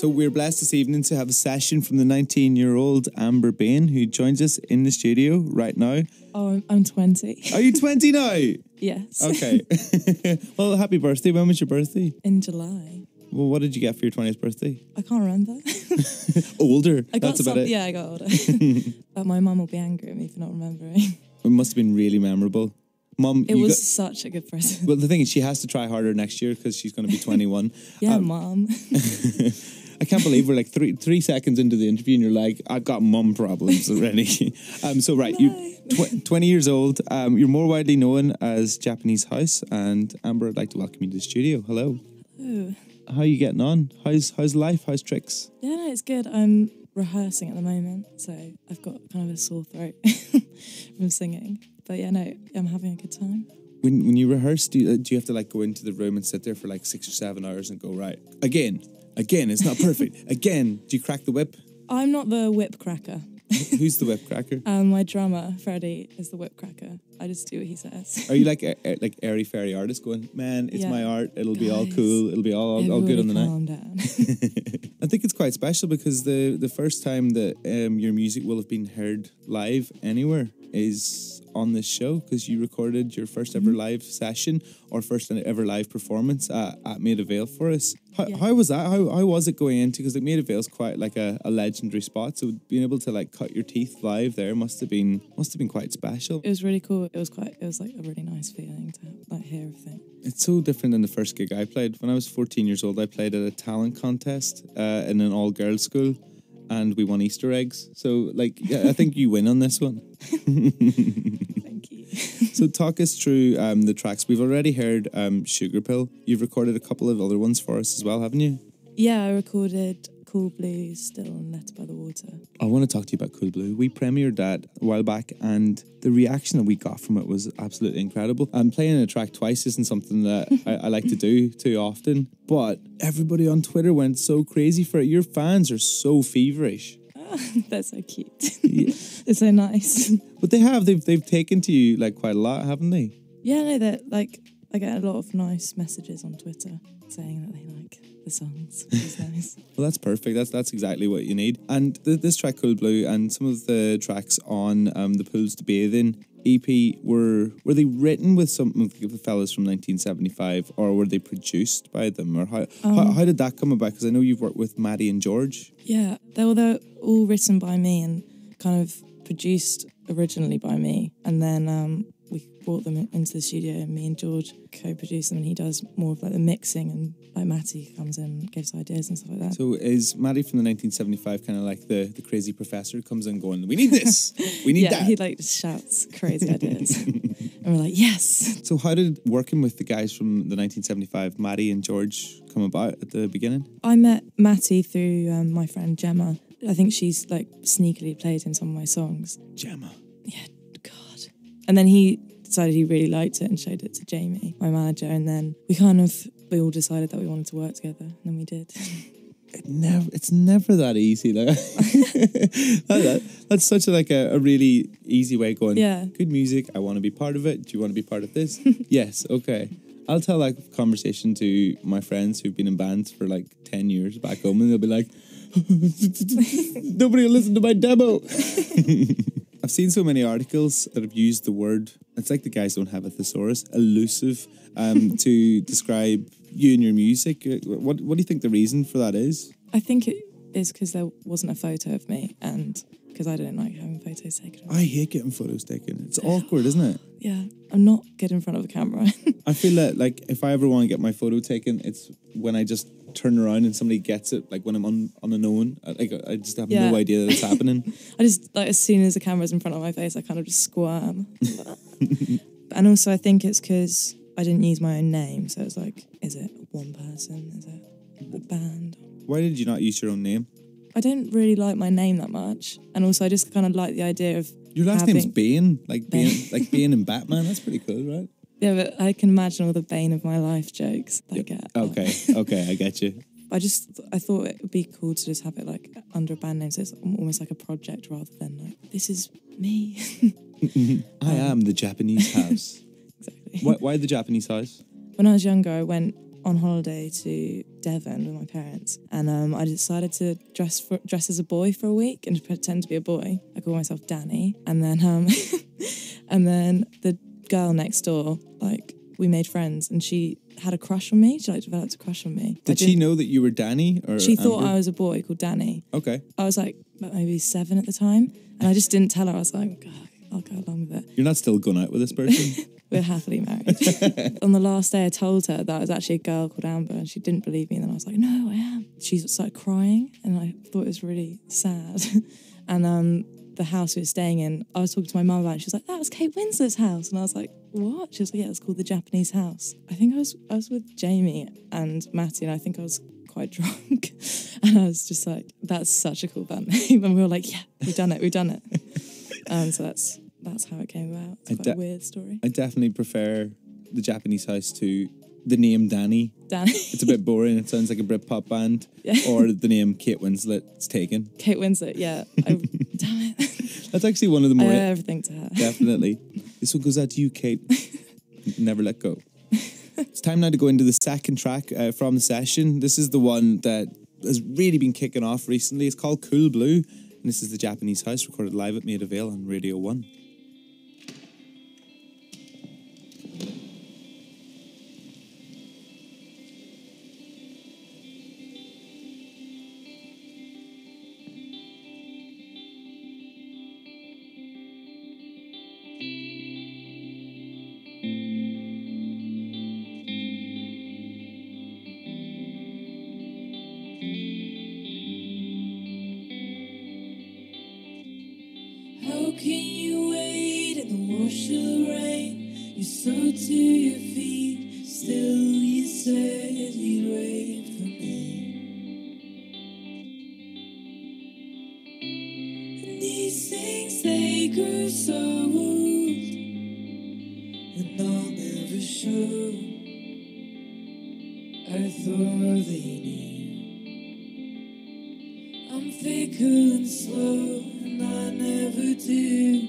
So we're blessed this evening to have a session from the 19-year-old Amber Bain, who joins us in the studio right now. Oh, I'm 20. Are you 20 now? Yes. Okay. Well, happy birthday. When was your birthday? In July. Well, what did you get for your 20th birthday? I can't remember. Older. That's about it. Yeah, I got older. But my mum will be angry at me for not remembering. It must have been really memorable. Mum, it was such a good present. Well, the thing is, she has to try harder next year because she's going to be 21. Yeah, Mum. I can't believe we're like three seconds into the interview and you're like, I've got mum problems already. So, you're 20 years old. You're more widely known as Japanese House. And Amber, I'd like to welcome you to the studio. Hello. Hello. How are you getting on? How's life? How's tricks? Yeah, no, it's good. I'm rehearsing at the moment, so I've got kind of a sore throat from singing. But yeah, no, I'm having a good time. When you rehearse, do you have to like go into the room and sit there for like 6 or 7 hours and go, right, again, it's not perfect. Again, do you crack the whip? I'm not the whip cracker. Who's the whip cracker? My drummer, Freddie, is the whip cracker. I just do what he says. Are you like airy-fairy artist going, man, it's my art, it'll be all cool, it'll be all good on the night? Calm down. I think it's quite special because the first time that your music will have been heard live anywhere. is on this show, because you recorded your first ever live session or first ever live performance at Maida Vale for us. How was that? How was it going into? Because like Maida Vale is quite like a legendary spot, so being able to like cut your teeth live there must have been quite special. It was really cool. It was like a really nice feeling to like hear everything. It's so different than the first gig I played. When I was 14 years old, I played at a talent contest in an all-girls school. And we won Easter eggs. So, like, yeah, I think you win on this one. Thank you. So talk us through the tracks. We've already heard Sugar Pill. You've recorded a couple of other ones for us as well, haven't you? Yeah, I recorded Cool Blue, Still, and Let by the Water. I want to talk to you about Cool Blue. We premiered that a while back, and the reaction that we got from it was absolutely incredible. And playing a track twice isn't something that I like to do too often, but everybody on Twitter went so crazy for it. Your fans are so feverish. Oh, that's so cute. Yeah. It's so nice. But they've taken to you like quite a lot, haven't they? Yeah, no, they're like, I get a lot of nice messages on Twitter saying that they like the songs. It's nice. Well, that's perfect. That's exactly what you need. And this track, Cool Blue, and some of the tracks on the Pools to Bathe In EP, were they written with some of the fellas from 1975, or were they produced by them, or how did that come about? Because I know you've worked with Matty and George. Yeah, they were all written by me and kind of produced originally by me, and then we brought them into the studio, and me and George co-produce them, and he does more of like the mixing, and like Matty comes in and gives ideas and stuff like that. So is Matty from the 1975 kind of like the crazy professor who comes in going, we need this, we need that? Yeah, he like shouts crazy ideas. And we're like, yes! So how did working with the guys from the 1975, Matty and George, come about at the beginning? I met Matty through my friend Gemma. I think she's like sneakily played in some of my songs. Gemma? Yeah. And then he decided he really liked it and showed it to Jamie, my manager, and then we all decided that we wanted to work together, and then we did. It's never that easy. Like, that's such a really easy way of going, yeah. Good music, I want to be part of it, do you want to be part of this? Yes, okay. I'll tell that conversation to my friends who've been in bands for like 10 years back home, and they'll be like, nobody will listen to my demo. I've seen so many articles that have used the word, it's like the guys don't have a thesaurus, elusive, to describe you and your music. What do you think the reason for that is? I think it is because there wasn't a photo of me, and because I don't like having photos taken. I hate getting photos taken. It's awkward, isn't it? Yeah, I'm not good in front of a camera. I feel that like if I ever want to get my photo taken, it's when I just turn around and somebody gets it, like when I'm on a known, like I just have no idea that it's happening. I just like, as soon as the camera's in front of my face, I kind of just squirm. And also I think it's because I didn't use my own name, so it's like, is it one person, is it a band? Why did you not use your own name? I don't really like my name that much, and also I just kind of like the idea of your last name's Bain, like Bain. Like Bain in Batman. That's pretty cool, right? Yeah, but I can imagine all the Bain of my life jokes that I get. Okay, I get you. I thought it would be cool to just have it like under a band name, so it's almost like a project rather than like, this is me. I am the Japanese House. Exactly. Why the Japanese House? When I was younger, I went on holiday to Devon with my parents, and I decided to dress as a boy for a week and pretend to be a boy. I called myself Danny, and then the girl next door, like, we made friends, and she had a crush on me. She like developed a crush on me. Did she know that you were Danny? Or she thought Amber? I was a boy called Danny. Okay. I was like maybe 7 at the time, and I just didn't tell her. I was like, God, I'll go along with it. You're not still going out with this person? We're happily married. On the last day, I told her that I was actually a girl called Amber, and she didn't believe me. And then I was like, no, I am. She started crying, and I thought it was really sad. And the house we were staying in, I was talking to my mum about it, and she was like, that was Kate Winslet's house. And I was like, what? She was like, yeah, it's called The Japanese House. I think I was with Jamie and Matty, and I think I was quite drunk. And I was just like, that's such a cool band name. And we were like, yeah, we've done it. So that's how it came about. It's quite a weird story. I definitely prefer The Japanese House to the name Danny. It's a bit boring. It sounds like a Britpop band. Yeah. Or the name Kate Winslet. It's taken. Kate Winslet, yeah. Damn it. That's actually one of the more... I owe everything to her. Definitely. This one goes out to you, Kate. Never let go. It's time now to go into the second track from the session. This is the one that has really been kicking off recently. It's called Cool Blue, and this is The Japanese House, recorded live at Maida Vale on Radio 1. I thoroughly knew. I'm fickle and slow, and I never do.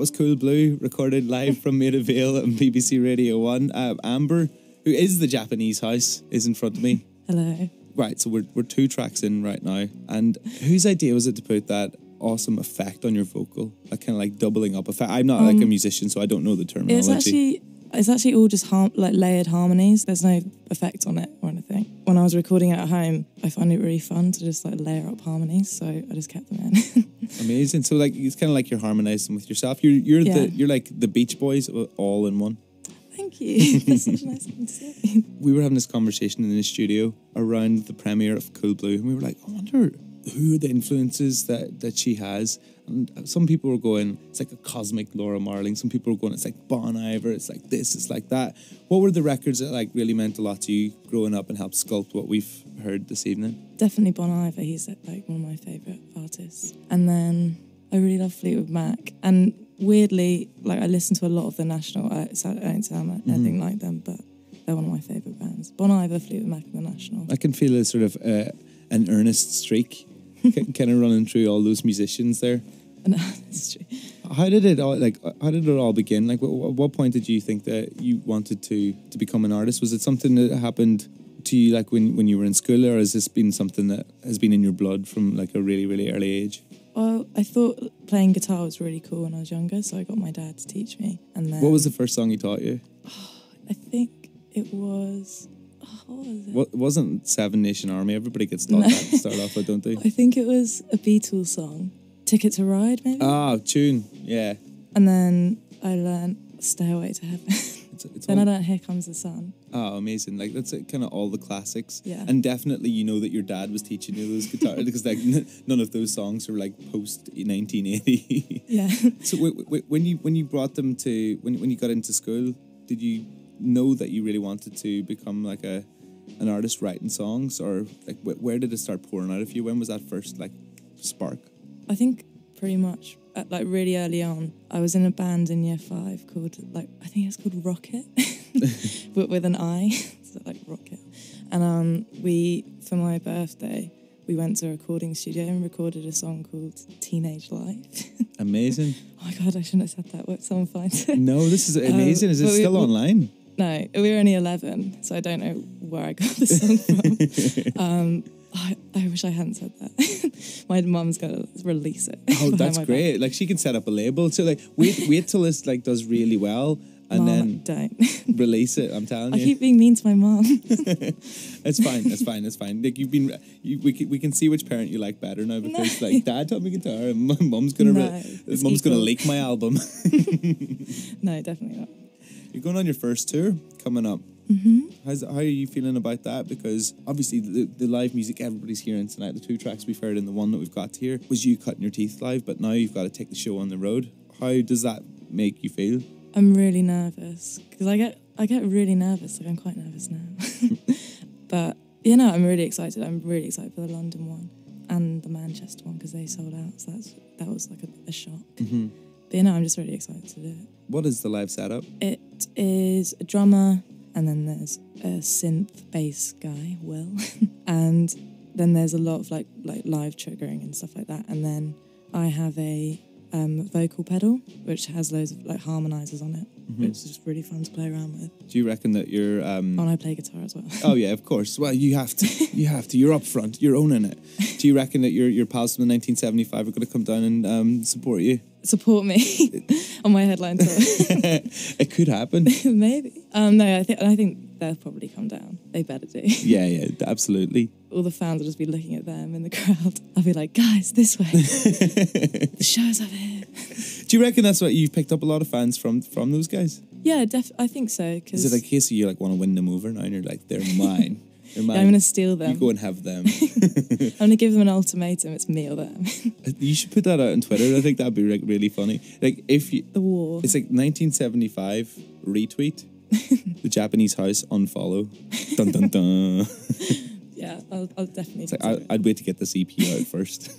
Was Cool Blue, recorded live from Maida Vale on BBC Radio 1. Amber, who is the Japanese House, is in front of me. Hello. Right, so we're two tracks in right now, and whose idea was it to put that awesome effect on your vocal, that kind of like doubling up effect? I'm not like a musician, so I don't know the terminology. It's actually all just like layered harmonies. There's no effect on it or anything. When I was recording it at home, I found it really fun to just like layer up harmonies, so I just kept them in. Amazing. So like it's kind of like you're harmonising with yourself. You're like the Beach Boys all in one. Thank you. That's such a nice thing to say. We were having this conversation in the studio around the premiere of Cool Blue, and we were like, I wonder who are the influences that she has. And some people were going, it's like a cosmic Laura Marling. Some people were going, it's like Bon Iver. It's like this. It's like that. What were the records that like really meant a lot to you growing up and helped sculpt what we've heard this evening? Definitely Bon Iver. He's like one of my favourite artists. And then I really love Fleetwood Mac. And weirdly, like I listen to a lot of the National. I don't sound anything like them, but they're one of my favourite bands. Bon Iver, Fleetwood Mac, and the National. I can feel a sort of an earnest streak kind of running through all those musicians there. No, that's true. How did it all begin? Like, what point did you think that you wanted to become an artist? Was it something that happened to you, like when you were in school, or has this been something that has been in your blood from like a really, really early age? Well, I thought playing guitar was really cool when I was younger, so I got my dad to teach me. And then, what was the first song he taught you? Oh, I think it was. What was it? What wasn't Seven Nation Army? Everybody gets taught that to start off with, don't they? I think it was a Beatles song. Ticket to Ride, maybe? Ah, tune, yeah. And then I learned Stairway to Heaven. Then I learned Here Comes the Sun. Oh, amazing. Like, that's kind of all the classics. Yeah. And definitely you know that your dad was teaching you those guitar, because like none of those songs were like post-1980. Yeah. So when you brought them to, when you got into school, did you know that you really wanted to become like a an artist writing songs, or like where did it start pouring out of you? When was that first like spark? I think pretty much at like really early on. I was in a band in year 5 called like, I think it's called Rocket, but with an I, so like Rocket. And we, for my birthday, we went to a recording studio and recorded a song called Teenage Life. Amazing. Oh my God, I shouldn't have said that. What, someone finds it? No, this is amazing. Is it still online? No, we were only 11, so I don't know where I got the song from. I wish I hadn't said that. My mum's got to release it. Oh, that's great. Back. Like, she can set up a label. So, like, wait till this, like, does really well. And mom, then don't release it. I'm telling you. I keep being mean to my mom. It's fine. Like, you've been, we can see which parent you like better now, because like dad taught me guitar and my mom's gonna gonna leak my album. No, definitely not. You're going on your first tour coming up. Mm-hmm. How are you feeling about that? Because obviously the live music everybody's hearing tonight, the 2 tracks we've heard and the one that we've got here, was you cutting your teeth live, but now you've got to take the show on the road. How does that make you feel? I'm really nervous, because I get really nervous. Like, I'm quite nervous now. But, you know, I'm really excited. I'm really excited for the London one and the Manchester one, because they sold out. So that was like a shock. Mm-hmm. But, you know, I'm just really excited to do it. What is the live setup? It is a drummer, and then there's a synth bass guy, Will. And then there's a lot of like live triggering and stuff like that. And then I have a vocal pedal, which has loads of like harmonizers on it, mm-hmm. which is just really fun to play around with. Do you reckon that you're? Oh, and I play guitar as well. Oh yeah, of course. Well, you have to. You're up front. You're owning it. Do you reckon that your pals from the 1975 are going to come down and support you? Support me on my headline tour. It could happen. Maybe. No, I think they'll probably come down. They better do. Yeah, absolutely. All the fans will just be looking at them in the crowd. I'll be like, guys, this way. The show's over here. Do you reckon that's what you've picked up a lot of fans from those guys? Yeah, I think so. Cause is it a case of you like want to win them over now and you're like, they're mine. They're mine. Yeah, I'm going to steal them. You go and have them. I'm going to give them an ultimatum. It's me or them. You should put that out on Twitter. I think that'd be like really funny. Like if you, the war. It's like 1975 retweet. The Japanese House unfollow. Dun dun dun. Yeah, I'll definitely. Like, I'd wait to get this EP out first.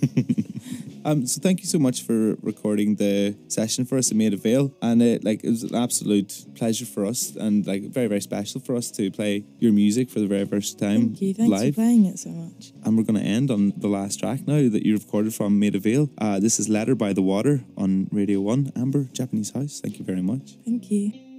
So thank you so much for recording the session for us at Maida Vale, and it was an absolute pleasure for us, and like very very special for us to play your music for the very first time. Thank you, thanks live. For playing it so much. And we're going to end on the last track now that you recorded from Maida Vale. This is Letter by the Water on Radio 1. Amber, Japanese House. Thank you very much. Thank you.